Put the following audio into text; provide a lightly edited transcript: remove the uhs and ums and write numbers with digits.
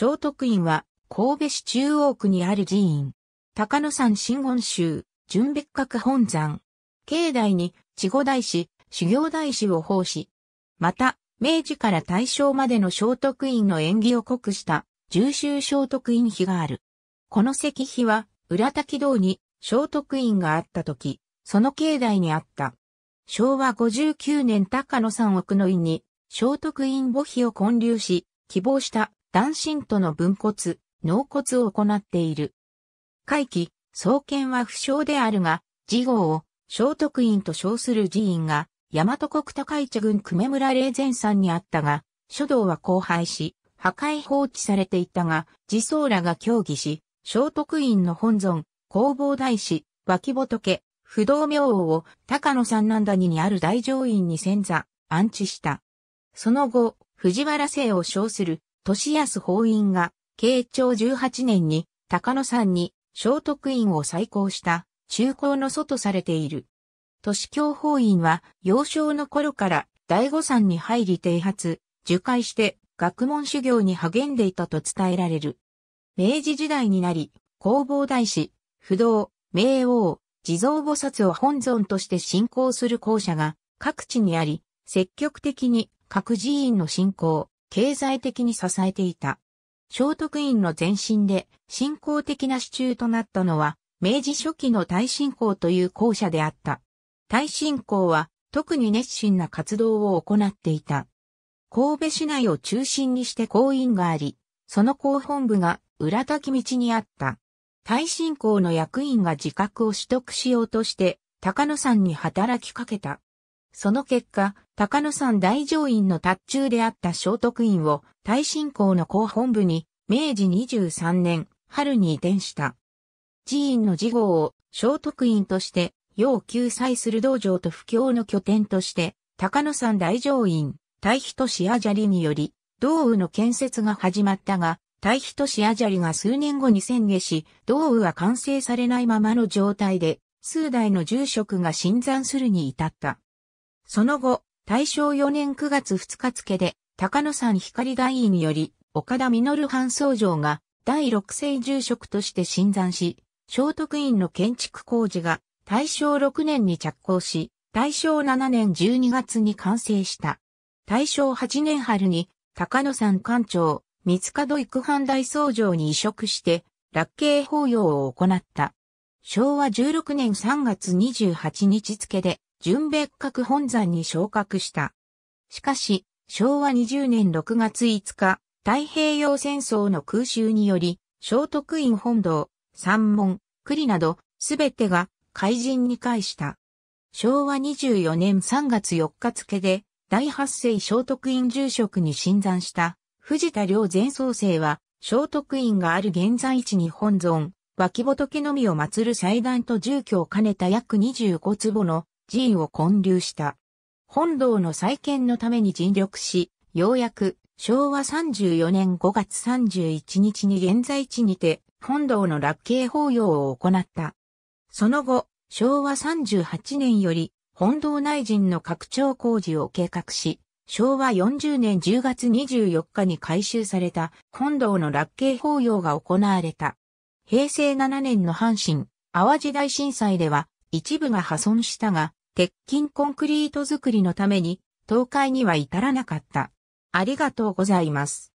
聖徳院は神戸市中央区にある寺院。高野山真言宗、準別覚本山。境内に稚語大師、修行大師を奉仕。また、明治から大正までの聖徳院の縁起を濃くした従宗聖徳院碑がある。この石碑は、裏滝道に聖徳院があった時、その境内にあった。昭和59年高野山奥の院に、聖徳院墓碑を建立し、希望した男信徒の分骨、納骨を行っている。開基、創建は不詳であるが、次号を聖徳院と称する寺院が、大和国高市郡久米村霊前山にあったが、書道は荒廃し、破壊放置されていたが、寺僧らが協議し、聖徳院の本尊、弘法大師、脇仏、不動明王を高野山南谷にある大乗院に遷座、安置した。その後、藤原姓を称する、利安法院が、慶長18年に、高野山に、聖徳院を再興した、中興の祖とされている。利享法院は、幼少の頃から、醍醐山に入り剃髪、受戒して、学問修行に励んでいたと伝えられる。明治時代になり、弘法大師、不動、明王、地蔵菩薩を本尊として信仰する講社が、各地にあり、積極的に、各寺院の信仰を経済的に支えていた。聖徳院の前身で信仰的な支柱となったのは明治初期の泰信公という講社であった。泰信公は特に熱心な活動を行っていた。神戸市内を中心にして公院があり、その公本部が裏滝道にあった。泰信公の役員が自覚を取得しようとして高野山に働きかけた。その結果、高野山大乗院の達中であった聖徳院を泰信公の公本部に明治23年春に移転した。寺院の次号を聖徳院として、要救済する道場と布教の拠点として、高野山大乗院、泰仁阿闍梨により、道雨の建設が始まったが、泰仁阿闍梨が数年後に遷下し、道雨は完成されないままの状態で、数代の住職が新参するに至った。その後、大正4年9月2日付で、高野山光台院により、岡田実藩僧正が、第6世住職として新参し、聖徳院の建築工事が、大正6年に着工し、大正7年12月に完成した。大正8年春に、高野山館長、三門幾範大僧正に移植して、楽慶法要を行った。昭和16年3月28日付で、準別覚本山に昇格した。しかし、昭和20年6月5日、太平洋戦争の空襲により、聖徳院本堂、山門、庫裏など、すべてが灰燼に帰した。昭和24年3月4日付で、第8世聖徳院住職に新参した、藤田良前総生は、聖徳院がある現在地に本尊、脇仏のみを祀る祭壇と住居を兼ねた約25坪の、寺院を建立した。本堂の再建のために尽力し、ようやく昭和34年5月31日に現在地にて本堂の楽慶法要を行った。その後、昭和38年より本堂内陣の拡張工事を計画し、昭和40年10月24日に改修された本堂の楽慶法要が行われた。平成7年の阪神・淡路大震災では一部が破損したが、鉄筋コンクリート作りのために、倒壊には至らなかった。ありがとうございます。